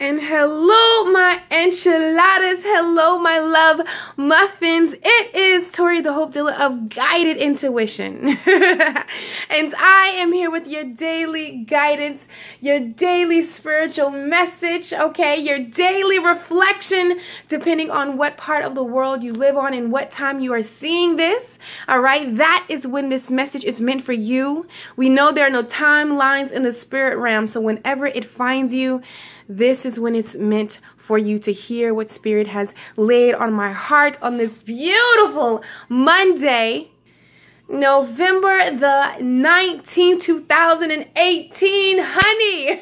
And hello, my enchiladas. Hello, my love muffins. It is Tori, the Hope Dealer of Guided Intuition. And I am here with your daily guidance, your daily spiritual message, okay? Your daily reflection, depending on what part of the world you live on and what time you are seeing this, all right? That is when this message is meant for you. We know there are no timelines in the spirit realm, so whenever it finds you, this is when it's meant for you to hear what Spirit has laid on my heart on this beautiful Monday, November the 19th, 2018, honey.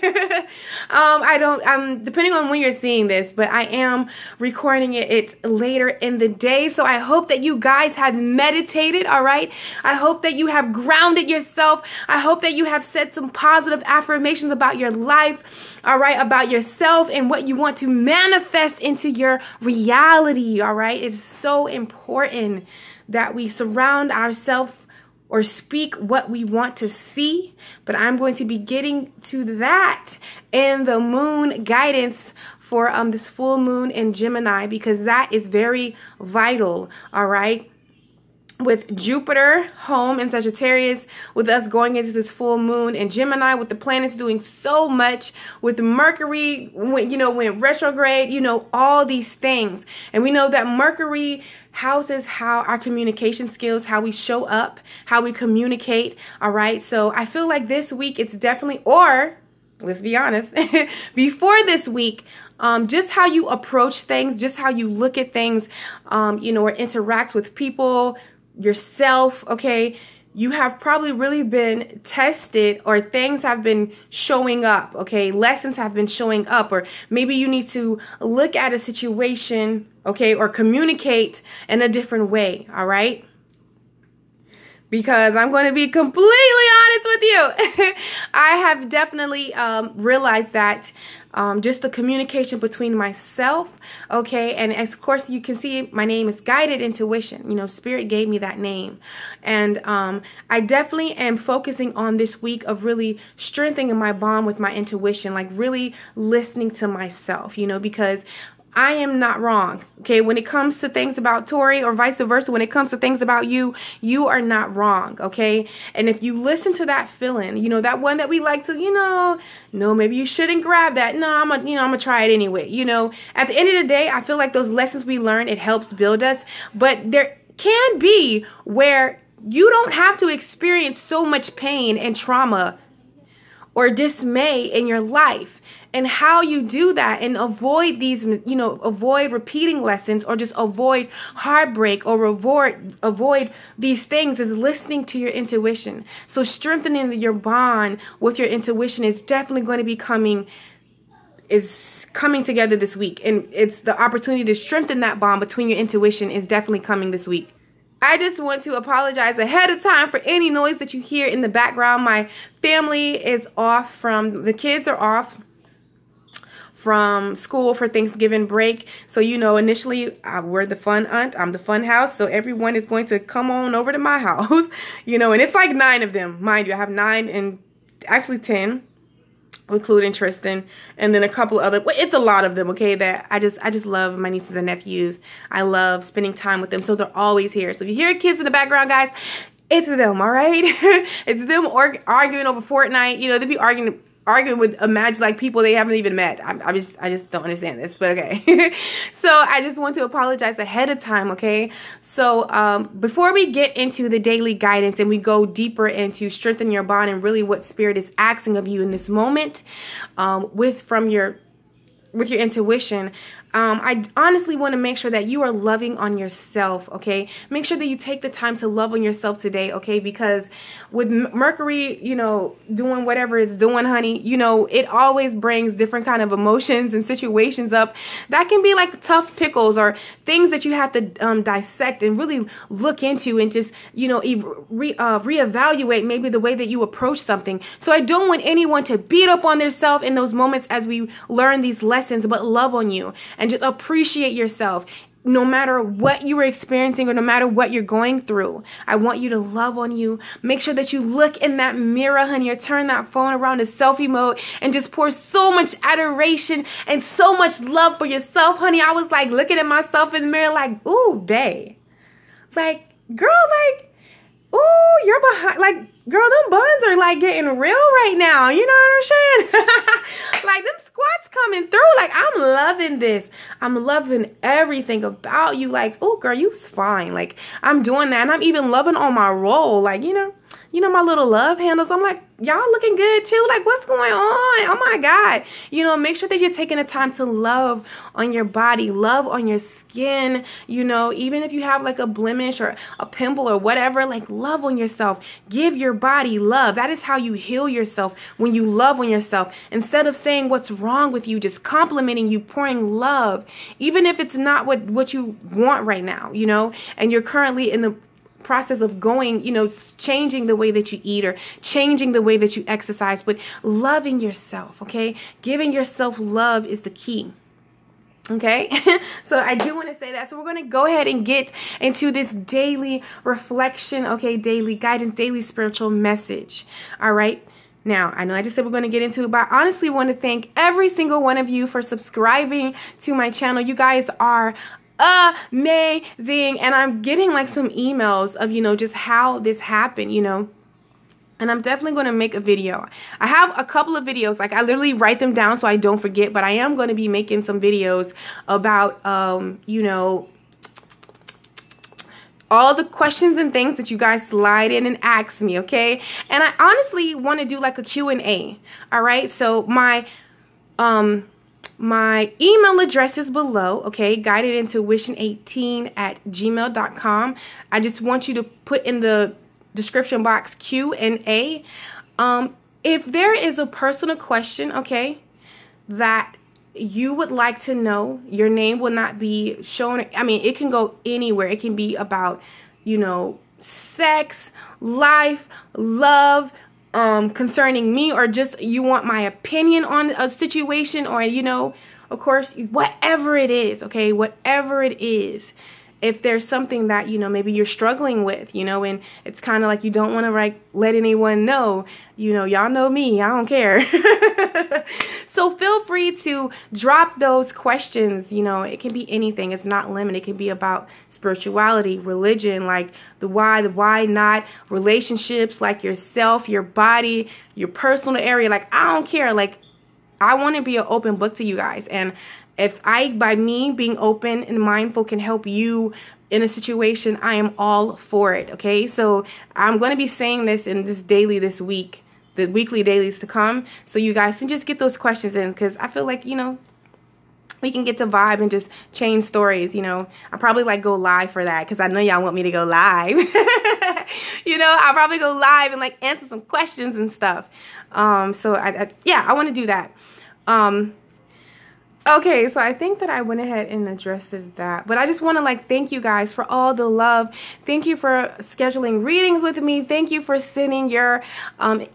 I'm depending on when you're seeing this, but I am recording it later in the day. So I hope that you guys have meditated, all right? I hope that you have grounded yourself. I hope that you have said some positive affirmations about your life, all right, about yourself and what you want to manifest into your reality, all right? It's so important that we surround ourselves or speak what we want to see. But I'm going to be getting to that in the moon guidance for this full moon in Gemini, because that is very vital, all right? With Jupiter home in Sagittarius, with us going into this full moon in Gemini, with the planets doing so much, with Mercury, when retrograde, all these things. And we know that Mercury houses how our communication skills, how we show up, how we communicate, all right? So I feel like this week it's definitely, or let's be honest, before this week, just how you approach things, just how you look at things, or interact with people, yourself, okay? You have probably really been tested, or things have been showing up, okay? Lessons have been showing up, or maybe you need to look at a situation, okay, or communicate in a different way, all right? Because I'm going to be completely honest with you. I have definitely realized that just the communication between myself, okay, and of course you can see my name is Guided Intuition. Spirit gave me that name. And I definitely am focusing on this week of really strengthening my bond with my intuition, like really listening to myself, because I am not wrong, okay? When it comes to things about Tori, or vice versa, when it comes to things about you, you are not wrong, okay? And if you listen to that feeling, that one that we like to, no, maybe you shouldn't grab that. No, I'm gonna try it anyway. At the end of the day, I feel like those lessons we learn, it helps build us, but there can be where you don't have to experience so much pain and trauma or dismay in your life. And how you do that and avoid these, avoid repeating lessons, or just avoid heartbreak, or avoid these things, is listening to your intuition. So strengthening your bond with your intuition is definitely going to be coming together this week. And it's the opportunity to strengthen that bond between your intuition is definitely coming this week. I just want to apologize ahead of time for any noise that you hear in the background. My family is off from, the kids are off from school for Thanksgiving break. So, initially we're the fun aunt. I'm the fun house. So everyone is going to come on over to my house, and it's like 9 of them. Mind you, I have 9 and actually 10, including Tristan, and then a couple other, well, it's a lot of them, okay, that I just love my nieces and nephews. I love spending time with them. So they're always here. So if you hear kids in the background, guys, it's them, all right? It's them arguing over Fortnite. They'd be arguing with imagine like people they haven't even met. I just don't understand this, but okay. So I just want to apologize ahead of time, okay? So before we get into the daily guidance and we go deeper into strengthen your bond and really what Spirit is asking of you in this moment, with your intuition, I honestly want to make sure that you are loving on yourself, okay? Make sure that you take the time to love on yourself today, okay? Because with Mercury, doing whatever it's doing, honey, it always brings different kind of emotions and situations up. That can be like tough pickles or things that you have to dissect and really look into and just, reevaluate maybe the way that you approach something. So I don't want anyone to beat up on themselves in those moments as we learn these lessons, but love on you and just appreciate yourself. no matter what you were experiencing or no matter what you're going through, I want you to love on you. Make sure that you look in that mirror, honey, or turn that phone around to selfie mode and just pour so much adoration and so much love for yourself, honey. I was like looking at myself in the mirror like, ooh, babe. Like, girl, like, ooh, you're behind, like, girl, them buns are like getting real right now. You know what I'm saying? Like, them squats coming through. Like, I'm loving this. I'm loving everything about you. Like, oh, girl, you's fine. Like, I'm doing that. And I'm even loving on my roll. Like, you know, my little love handles. I'm like, y'all looking good too. Like, what's going on? Oh my God. You know, make sure that you're taking the time to love on your body, love on your skin. You know, even if you have like a blemish or a pimple or whatever, like, love on yourself. Give your body love. That is how you heal yourself, when you love on yourself. Instead of saying what's wrong with you, just complimenting you, pouring love, even if it's not what you want right now, you know, and you're currently in the process of going, you know, changing the way that you eat or changing the way that you exercise, but loving yourself, okay? Giving yourself love is the key. Okay, so I do want to say that. So we're going to go ahead and get into this daily reflection, okay, daily guidance, daily spiritual message, all right? Now, I know I just said we're going to get into it, but I honestly want to thank every single one of you for subscribing to my channel. You guys are amazing, and I'm getting like some emails of, you know, just how this happened, you know. And I'm definitely going to make a video. I have a couple of videos. Like, I literally write them down so I don't forget. But I am going to be making some videos about, you know, all the questions and things that you guys slide in and ask me, okay? And I honestly want to do, like, a Q&A, all right? So my email address is below, okay, guidedintuition18@gmail.com. I just want you to put in the description box Q&A. If there is a personal question, okay, that you would like to know, your name will not be shown. I mean, it can go anywhere. It can be about, you know, sex, life, love, concerning me, or just you want my opinion on a situation, or, you know, of course, whatever it is, okay, whatever it is. If there's something that, you know, maybe you're struggling with, you know, and it's kind of like you don't want to, like, let anyone know, you know, y'all know me, I don't care. So feel free to drop those questions, you know, it can be anything. It's not limited. It can be about spirituality, religion, like the why not, relationships, like yourself, your body, your personal area. Like, I don't care. Like, I want to be an open book to you guys. And if I, by me being open and mindful, can help you in a situation, I am all for it, okay? So I'm going to be saying this in this daily this week, the weekly dailies to come, so you guys can just get those questions in, because I feel like, you know, we can get to vibe and just change stories, you know. I probably, like, go live for that, because I know y'all want me to go live. You know, I'll probably go live and, like, answer some questions and stuff. So, yeah, I want to do that. Okay, so I think that I went ahead and addressed that. But I just want to, like, thank you guys for all the love. Thank you for scheduling readings with me. Thank you for sending your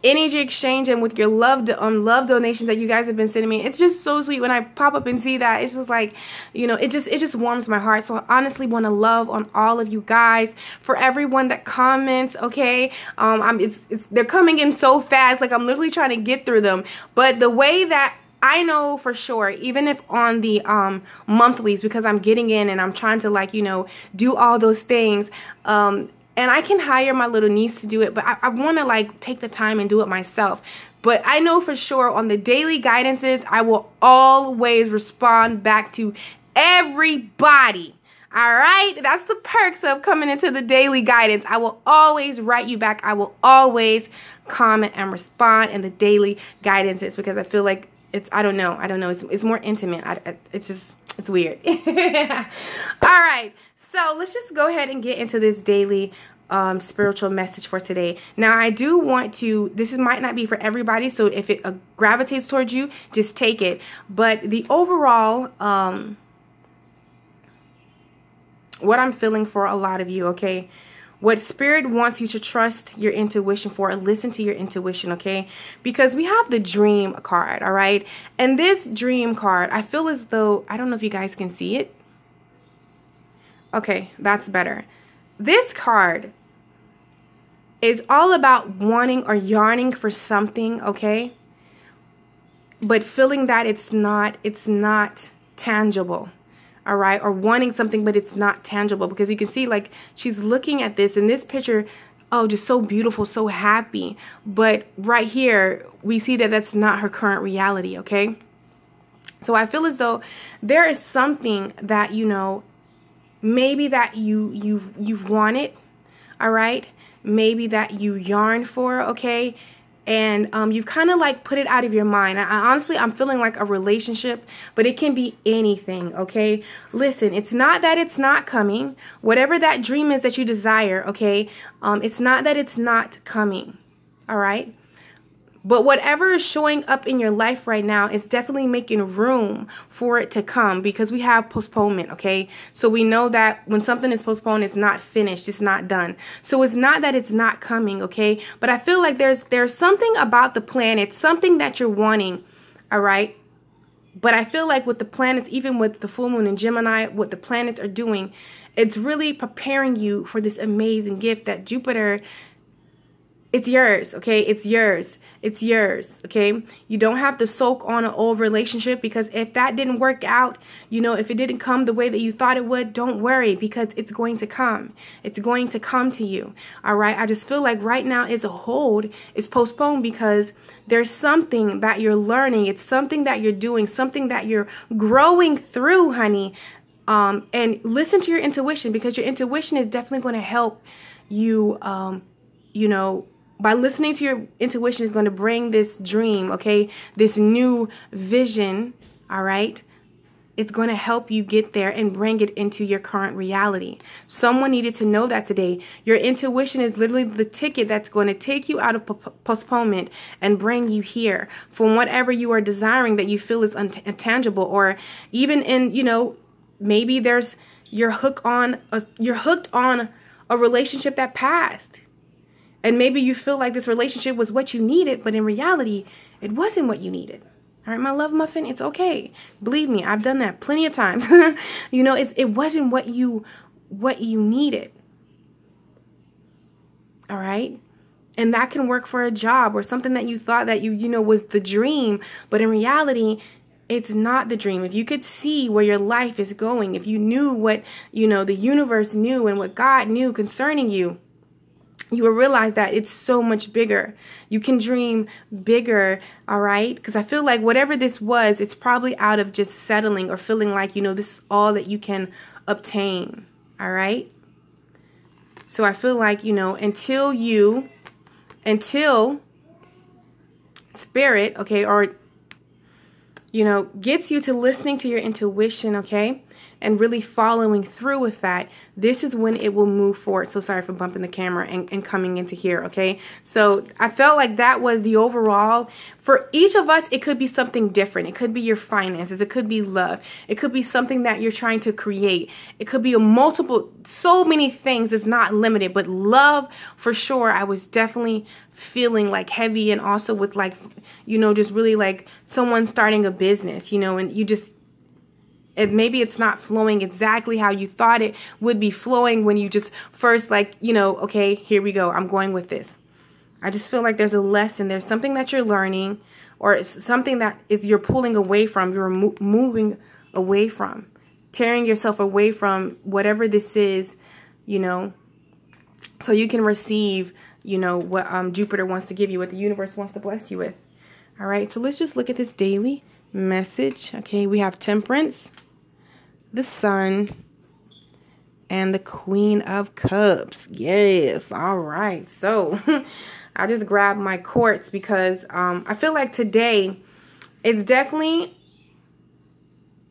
energy exchange and with your love donations that you guys have been sending me. It's just so sweet when I pop up and see that. It's just like, you know, it just warms my heart. So I honestly want to love on all of you guys, for everyone that comments, okay? They're coming in so fast. Like, I'm literally trying to get through them. But the way that I know for sure, even if on the monthlies, because I'm getting in and I'm trying to, like, you know, do all those things, and I can hire my little niece to do it, but I want to, like, take the time and do it myself. But I know for sure on the daily guidances, I will always respond back to everybody. All right, that's the perks of coming into the daily guidance. I will always write you back. I will always comment and respond in the daily guidances, because I feel like it's, I don't know. It's more intimate. It's weird. Yeah. All right. So let's just go ahead and get into this daily spiritual message for today. Now, I do want to, this might not be for everybody. So if it gravitates towards you, just take it. But the overall, what I'm feeling for a lot of you, okay? What spirit wants you to trust your intuition for, or listen to your intuition, okay? Because we have the dream card, all right? And this dream card, I feel as though, I don't know if you guys can see it. Okay, that's better. This card is all about wanting or yearning for something, okay? But feeling that it's not tangible, all right? Or wanting something, but it's not tangible. Because you can see, like, she's looking at this in this picture, oh, just so beautiful, so happy. But right here, we see that that's not her current reality, okay? So I feel as though there is something that, you know, maybe that you want it, all right? Maybe that you yearn for, okay? And you've kind of like put it out of your mind. I'm feeling like a relationship, but it can be anything, okay? Listen, it's not that it's not coming. Whatever that dream is that you desire, okay? It's not that it's not coming, all right? But whatever is showing up in your life right now, it's definitely making room for it to come, because we have postponement, okay? So we know that when something is postponed, it's not finished, it's not done. So it's not that it's not coming, okay? But I feel like there's something about the plan. It's something that you're wanting, all right? But I feel like with the planets, even with the full moon in Gemini, what the planets are doing, it's really preparing you for this amazing gift that Jupiter is. It's yours, okay? It's yours. It's yours, okay? You don't have to soak on an old relationship, because if that didn't work out, you know, if it didn't come the way that you thought it would, don't worry, because it's going to come. It's going to come to you, all right? I just feel like right now it's a hold. It's postponed because there's something that you're learning. It's something that you're doing, something that you're growing through, honey. And listen to your intuition, because your intuition is definitely going to help you, you know, by listening to your intuition is going to bring this dream, okay? This new vision, all right? It's going to help you get there and bring it into your current reality. Someone needed to know that today. Your intuition is literally the ticket that's going to take you out of postponement and bring you here from whatever you are desiring that you feel is intangible, or even in, you know, maybe there's you're hooked on a relationship that passed. And maybe you feel like this relationship was what you needed, but in reality, it wasn't what you needed. All right, my love muffin, it's okay. Believe me, I've done that plenty of times. You know, it wasn't what you needed. All right? And that can work for a job or something that you thought that you know was the dream, but in reality, it's not the dream. If you could see where your life is going, if you knew what, you know, the universe knew and what God knew concerning you, you will realize that it's so much bigger. You can dream bigger, all right? Because I feel like whatever this was, it's probably out of just settling or feeling like, you know, this is all that you can obtain, all right? So I feel like, you know, until spirit, okay, or, you know, gets you to listening to your intuition, okay? And really following through with that, this is when it will move forward. So sorry for bumping the camera and coming into here, okay? So I felt like that was the overall. For each of us, it could be something different. It could be your finances. It could be love. It could be something that you're trying to create. It could be a multiple, so many things. It's not limited, but love for sure. I was definitely feeling like heavy, and also with like, you know, just really like someone starting a business, you know, and you just, and maybe it's not flowing exactly how you thought it would be flowing when you just first like, you know, okay, here we go. I'm going with this. I just feel like there's a lesson. There's something that you're learning, or it's something that is you're pulling away from, you're moving away from, tearing yourself away from whatever this is, you know, so you can receive, you know, what Jupiter wants to give you, what the universe wants to bless you with. All right. So let's just look at this daily message. Okay, we have Temperance, the Sun, and the Queen of Cups. Yes, all right. So I just grabbed my quartz because I feel like today it's definitely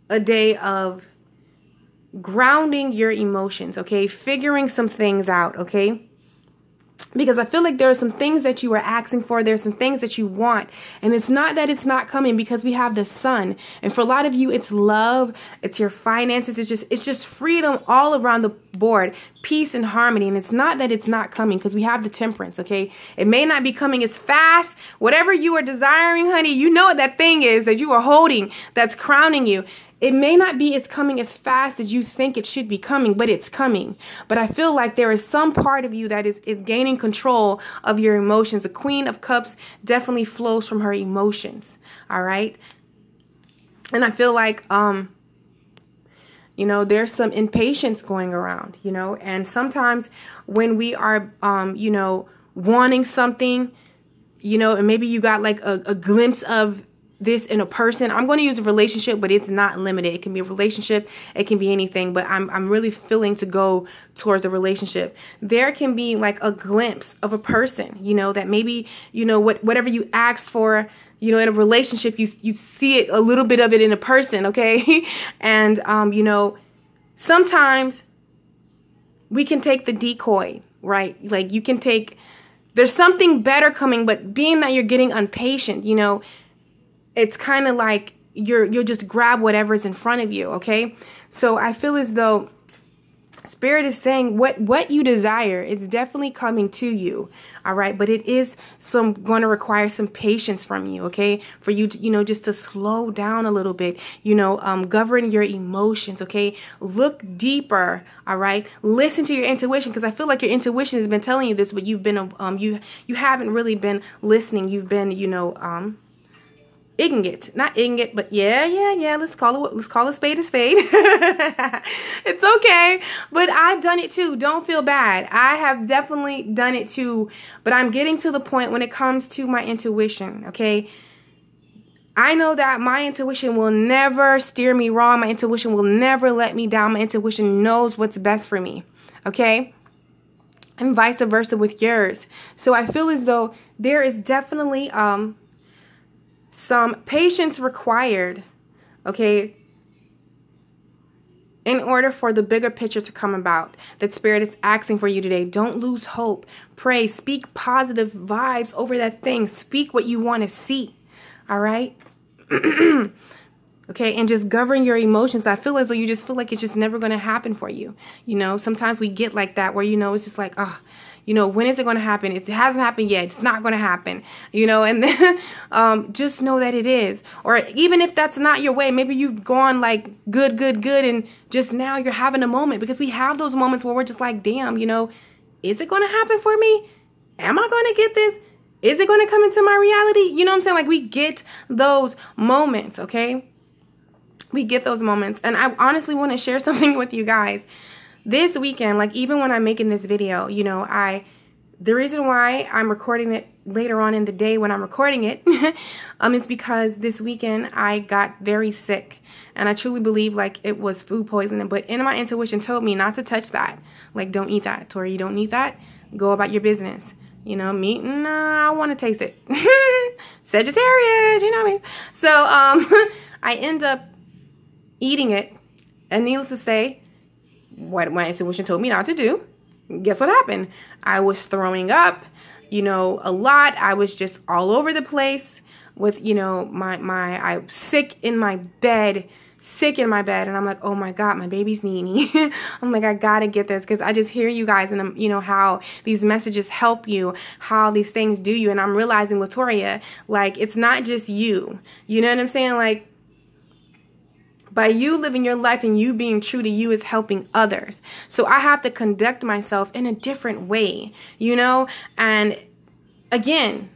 a day of grounding your emotions, okay? Figuring some things out, okay? Because I feel like there are some things that you are asking for. There's some things that you want. And it's not that it's not coming, because we have the Sun. And for a lot of you, it's love. It's your finances. It's just freedom all around the board. Peace and harmony. And it's not that it's not coming, because we have the Temperance, okay? It may not be coming as fast. Whatever you are desiring, honey, you know what that thing is that you are holding that's crowning you. It may not be it's coming as fast as you think it should be coming, but it's coming. But I feel like there is some part of you that is gaining control of your emotions. The Queen of Cups definitely flows from her emotions, all right? And I feel like, you know, there's some impatience going around, you know? And sometimes when we are, you know, wanting something, you know, and maybe you got like a glimpse of this in a person. I'm going to use a relationship, but it's not limited. It can be a relationship. It can be anything, but I'm really feeling to go towards a relationship. There can be like a glimpse of a person, you know, that maybe, you know, whatever you asked for, you know, in a relationship, you see it, a little bit of it in a person, okay? And, you know, sometimes we can take the decoy, right? Like you can take, there's something better coming, but being that you're getting impatient, you know, it's kind of like you'll just grab whatever's in front of you, okay? So I feel as though Spirit is saying what you desire is definitely coming to you, all right? But it is going to require some patience from you, okay? For you to, you know, just to slow down a little bit, you know, govern your emotions, okay? Look deeper, all right? Listen to your intuition, because I feel like your intuition has been telling you this, but you've been you haven't really been listening. You've been, you know, ignorant, not ignorant, but yeah. Let's call it spade a spade. It's okay, but I've done it too. Don't feel bad. I have definitely done it too, but I'm getting to the point when it comes to my intuition. Okay, I know that my intuition will never steer me wrong. My intuition will never let me down. My intuition knows what's best for me. Okay, and vice versa with yours. So I feel as though there is definitely some patience required, okay, in order for the bigger picture to come about that Spirit is asking for you today. Don't lose hope. Pray. Speak positive vibes over that thing. Speak what you want to see, all right? Okay, and just govern your emotions. I feel as though you just feel like it's just never going to happen for you. You know, sometimes we get like that where, you know, it's just like, oh, you know, when is it going to happen? It hasn't happened yet. It's not going to happen, you know, and then just know that it is. Or even if that's not your way, maybe you've gone like good, and just now you're having a moment, because we have those moments where we're just like, damn, you know, is it going to happen for me? Am I going to get this? Is it going to come into my reality? You know what I'm saying? Like we get those moments, okay? We get those moments, and I honestly want to share something with you guys. This weekend, like even when I'm making this video, you know, the reason why I'm recording it later on in the day when I'm recording it is because this weekend I got very sick, and I truly believe like it was food poisoning, but in my intuition told me not to touch that. Like, don't eat that, Tori, you don't need that. Go about your business. You know, meat, nah, I want to taste it. Sagittarius, you know what I mean? So I end up eating it, and needless to say, what my intuition told me not to do, guess what happened? I was throwing up, you know, a lot. I was just all over the place with, you know, I was sick in my bed, and I'm like, oh my God, my baby's needy. I'm like, I gotta get this, because I just hear you guys, and I'm, you know, how these messages help you, how these things do you, and I'm realizing, Latoria, like, it's not just you, you know what I'm saying? Like, by you living your life and you being true to you is helping others. So I have to conduct myself in a different way, you know? And again,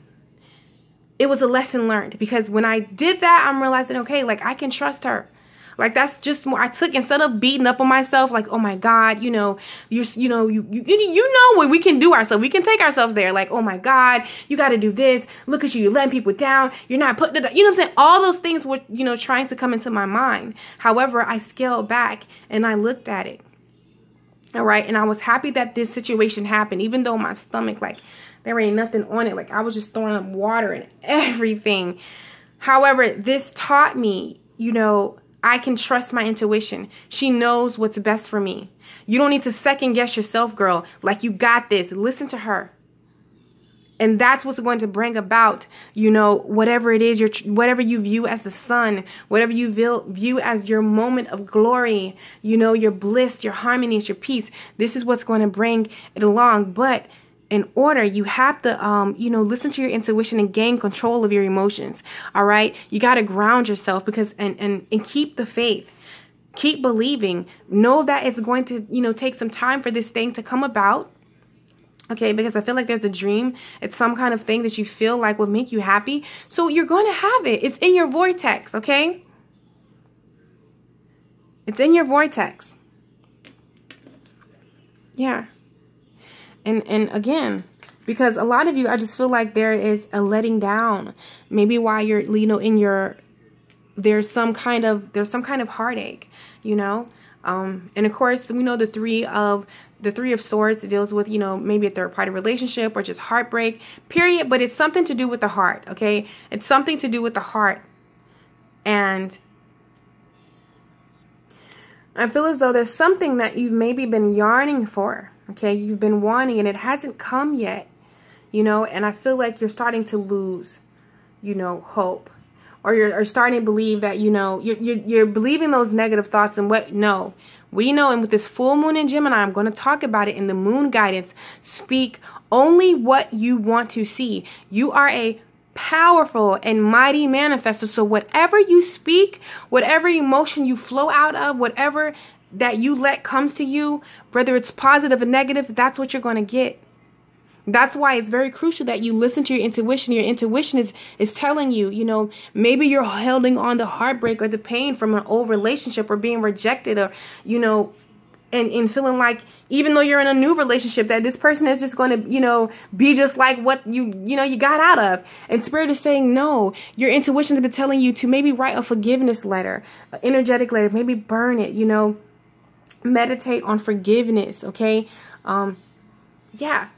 it was a lesson learned, because when I did that, I'm realizing, okay, like I can trust her. Like that's just more, I took, instead of beating up on myself, like, oh my God, you know, you know what we can do ourselves. We can take ourselves there. Like, oh my God, you got to do this. Look at you. You're letting people down. You're not putting it, you know what I'm saying? All those things were, you know, trying to come into my mind. However, I scaled back and I looked at it. All right. And I was happy that this situation happened, even though my stomach, like there ain't nothing on it. Like I was just throwing up water and everything. However, this taught me, you know, I can trust my intuition. She knows what's best for me. You don't need to second guess yourself, girl. Like, you got this. Listen to her. And that's what's going to bring about, you know, whatever it is, whatever you view as the sun, whatever you view as your moment of glory, you know, your bliss, your harmonies, your peace. This is what's going to bring it along. But in order, you have to, you know, listen to your intuition and gain control of your emotions. All right. You got to ground yourself because and keep the faith. Keep believing. Know that it's going to, you know, take some time for this thing to come about. Okay, because I feel like there's a dream. It's some kind of thing that you feel like would make you happy. So you're going to have it. It's in your vortex, okay? It's in your vortex. Yeah. And again, because a lot of you, I just feel like there is a letting down. Maybe while you're, you know, in your, there's some kind of heartache, you know? And of course, we know the three of swords deals with, you know, maybe a third-party relationship or just heartbreak, period. But it's something to do with the heart, okay? It's something to do with the heart. And I feel as though there's something that you've maybe been yearning for, okay? You've been wanting and it hasn't come yet, you know? And I feel like you're starting to lose, you know, hope. Or you're starting to believe that, you know, you're believing those negative thoughts. And what, no, we know, and with this full moon in Gemini, I'm going to talk about it in the moon guidance. Speak only what you want to see. You are a powerful and mighty manifestor. So whatever you speak, whatever emotion you flow out of, whatever that you let comes to you, whether it's positive or negative, that's what you're going to get. That's why it's very crucial that you listen to your intuition. Your intuition is telling you, you know, maybe you're holding on to heartbreak or the pain from an old relationship or being rejected or, you know, and feeling like even though you're in a new relationship that this person is just going to, you know, be just like what you got out of. And Spirit is saying, no, your intuition has been telling you to maybe write a forgiveness letter, an energetic letter, maybe burn it, you know, meditate on forgiveness. Okay. Yeah.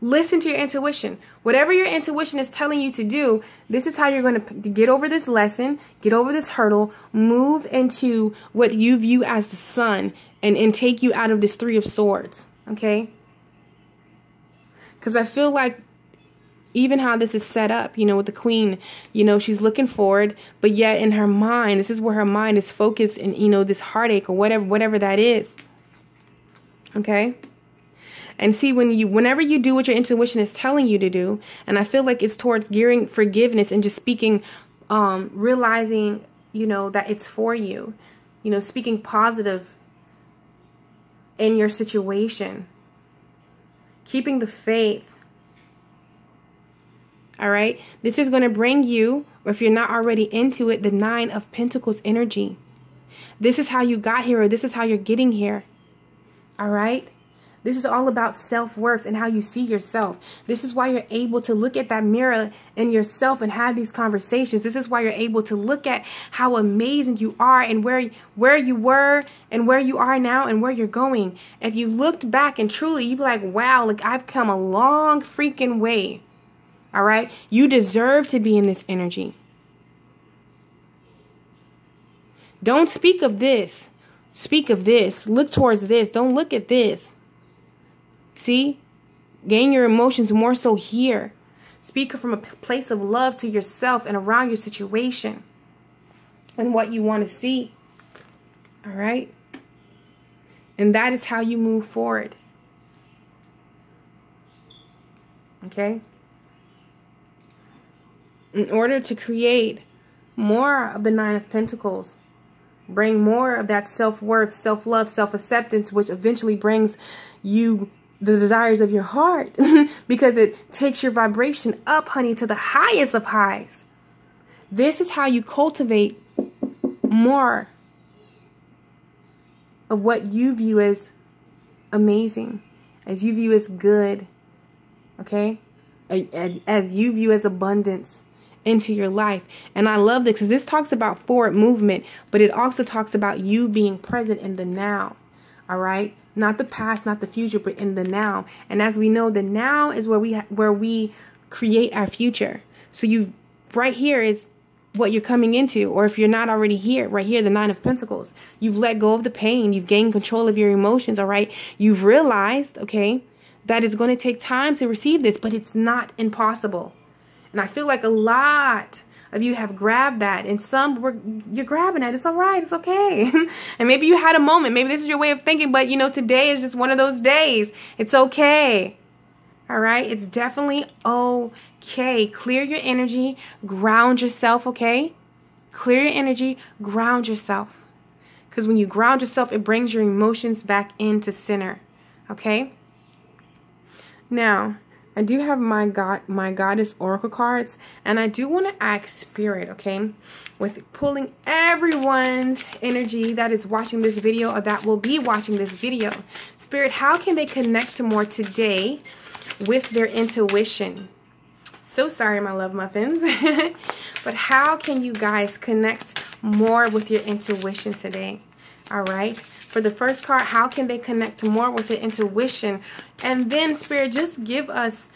Listen to your intuition. Whatever your intuition is telling you to do, this is how you're going to get over this lesson, get over this hurdle, move into what you view as the sun, and take you out of this Three of Swords, okay? Because I feel like even how this is set up, you know, with the Queen, you know, she's looking forward, but yet in her mind, this is where her mind is focused in, you know, this heartache or whatever that is, okay? And see, whenever you do what your intuition is telling you to do, and I feel like it's towards gearing forgiveness and just speaking, realizing, you know, that it's for you, you know, speaking positive in your situation, keeping the faith. All right. This is going to bring you, or if you're not already into it, the Nine of Pentacles energy. This is how you got here, or this is how you're getting here. All right. This is all about self-worth and how you see yourself. This is why you're able to look at that mirror in yourself and have these conversations. This is why you're able to look at how amazing you are and where you were and where you are now and where you're going. If you looked back and truly, you'd be like, wow, look, I've come a long freaking way. All right? You deserve to be in this energy. Don't speak of this. Speak of this. Look towards this. Don't look at this. See, gain your emotions more so here. Speak from a place of love to yourself and around your situation and what you want to see. All right. And that is how you move forward. Okay. In order to create more of the Nine of Pentacles, bring more of that self-worth, self-love, self-acceptance, which eventually brings you the desires of your heart because it takes your vibration up, honey, to the highest of highs. This is how you cultivate more of what you view as amazing, as you view as good, okay? As you view as abundance into your life. And I love this because this talks about forward movement, but it also talks about you being present in the now, all right? Not the past, not the future, but in the now. And as we know, the now is where we create our future. So you, right here is what you're coming into. Or if you're not already here, right here, the Nine of Pentacles. You've let go of the pain. You've gained control of your emotions, all right? You've realized, okay, that it's going to take time to receive this, but it's not impossible. And I feel like a lot of you have grabbed that, and some you're grabbing at. It's all right. It's okay. And maybe you had a moment. Maybe this is your way of thinking, but you know, today is just one of those days. It's okay. All All right, it's definitely okay. Clear your energy, ground yourself, okay? Clear your energy, ground yourself. Because when you ground yourself, it brings your emotions back into center, okay? Now, I do have my Goddess Oracle cards, and I do want to ask Spirit, okay, with pulling everyone's energy that is watching this video or that will be watching this video. Spirit, how can they connect to more today with their intuition? So sorry, my love muffins, but how can you guys connect more with your intuition today? All right, for the first card, how can they connect more with the intuition? And then Spirit, just give us,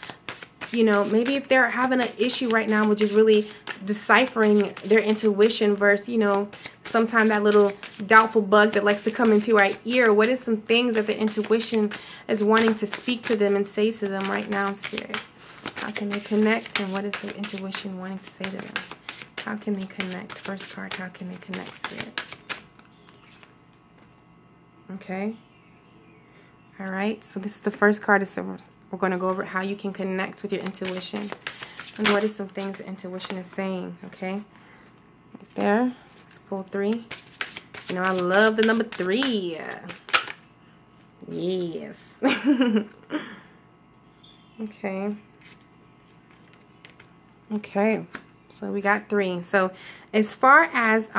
you know, maybe if they're having an issue right now, which is really deciphering their intuition versus, you know, sometimes that little doubtful bug that likes to come into our ear. What is some things that the intuition is wanting to speak to them and say to them right now, Spirit? How can they connect, and what is the intuition wanting to say to them? How can they connect? First card, how can they connect, Spirit? Okay. All right. So this is the first card. We're going to go over how you can connect with your intuition and what are some things the intuition is saying. Okay. Right there. Let's pull three. You know, I love the number three. Yes. Okay. Okay. So we got three. So as far as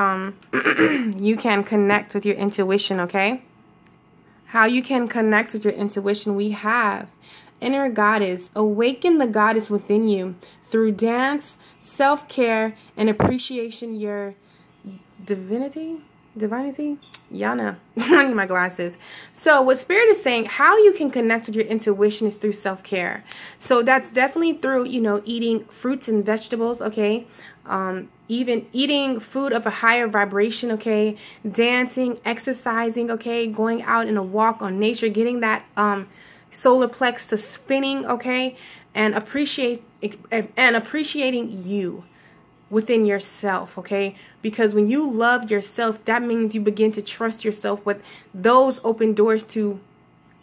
you can connect with your intuition, okay? How you can connect with your intuition, we have inner goddess. Awaken the goddess within you through dance, self-care, and appreciation your divinity. Divinity? Yana. I need my glasses. So what Spirit is saying, how you can connect with your intuition is through self-care. So that's definitely through, you know, eating fruits and vegetables, okay? Even eating food of a higher vibration, okay? Dancing, exercising, okay? Going out in a walk on nature, getting that solar plex to spinning, okay? And appreciating you within yourself, okay? Because when you love yourself, that means you begin to trust yourself with those open doors to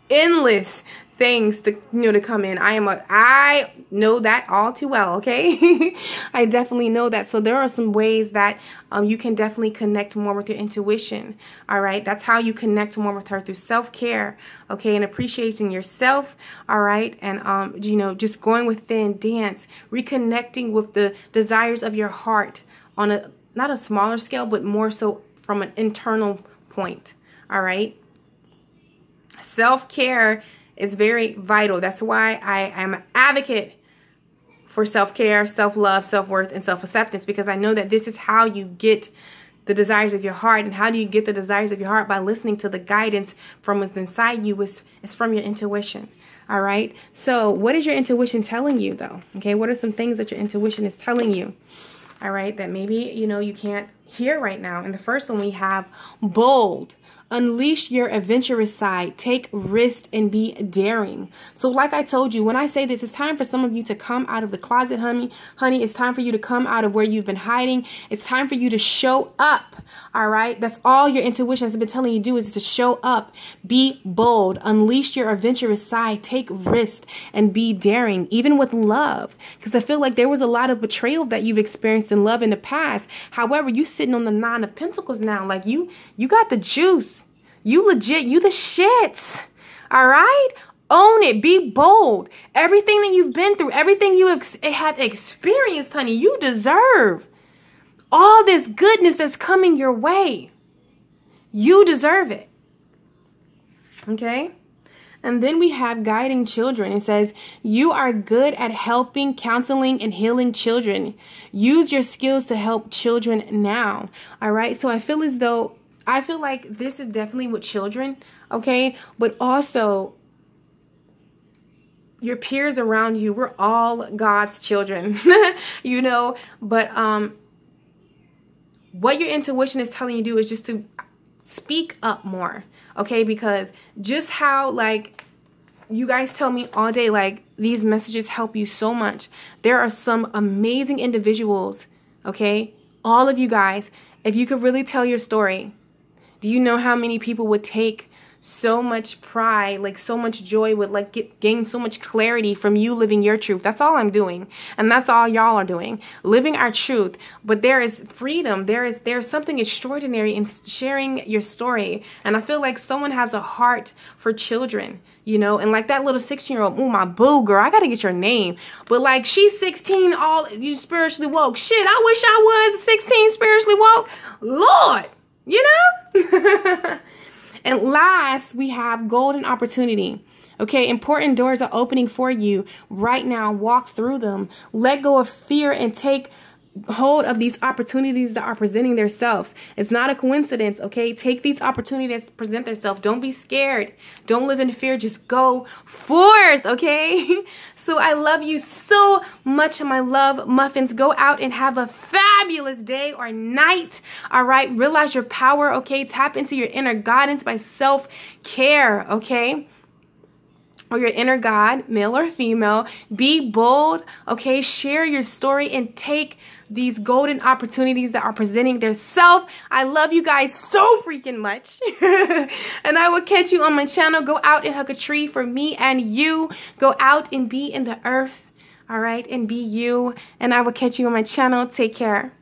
endless things to, you know, to come in. I know that all too well, okay? I definitely know that. So there are some ways that you can definitely connect more with your intuition, all right? That's how you connect more with her, through self-care, okay? And appreciating yourself, all right? And, you know, just going within, dance, reconnecting with the desires of your heart on a, not a smaller scale, but more so from an internal point, all right? Self-care is very vital. That's why I am an advocate for self-care, self-love, self-worth, and self-acceptance, because I know that this is how you get the desires of your heart. And how do you get the desires of your heart? By listening to the guidance from within inside you. It's from your intuition, all right? So what is your intuition telling you, though? Okay, what are some things that your intuition is telling you, all right, that maybe, you know, you can't hear right now? And the first one we have, bold. Unleash your adventurous side, take risks, and be daring. So like I told you, when I say this, it's time for some of you to come out of the closet, honey. It's time for you to come out of where you've been hiding. It's time for you to show up, all right? That's all your intuition has been telling you to do, is to show up, be bold, unleash your adventurous side, take risks, and be daring, even with love. Because I feel like there was a lot of betrayal that you've experienced in love in the past. However, you sitting on the 9 of Pentacles now, like you got the juice. You legit, you the shits, all right? Own it, be bold. Everything that you've been through, everything you have experienced, honey, you deserve all this goodness that's coming your way. You deserve it, okay? And then we have guiding children. It says, you are good at helping, counseling, and healing children. Use your skills to help children now, all right? So I feel like this is definitely with children, okay? But also, your peers around you, we're all God's children, you know? But what your intuition is telling you to do is just to speak up more, okay? Because just how, like, you guys tell me all day, like, these messages help you so much. There are some amazing individuals, okay? All of you guys, if you could really tell your story, do you know how many people would take so much pride, like so much joy, would like gain so much clarity from you living your truth. That's all I'm doing, and that's all y'all are doing, living our truth. But there is freedom, there's something extraordinary in sharing your story. And I feel like someone has a heart for children, you know, and like that little 16-year-old, ooh, my boo girl, I gotta get your name. But like, she's 16, all you spiritually woke. Shit, I wish I was 16 spiritually woke, Lord, you know. And last, we have golden opportunity. Okay, important doors are opening for you right now. Walk through them. Let go of fear and take hold of these opportunities that are presenting themselves. It's not a coincidence, okay? Take these opportunities that present themselves. Don't be scared. Don't live in fear. Just go forth, okay? So I love you so much, my love muffins. Go out and have a fabulous day or night, all right? Realize your power, okay? Tap into your inner guidance by self-care, okay? Or your inner God, male or female. Be bold, okay? Share your story and take these golden opportunities that are presenting themselves. I love you guys so freaking much. And I will catch you on my channel. Go out and hug a tree for me and you. Go out and be in the earth, all right? And be you. And I will catch you on my channel. Take care.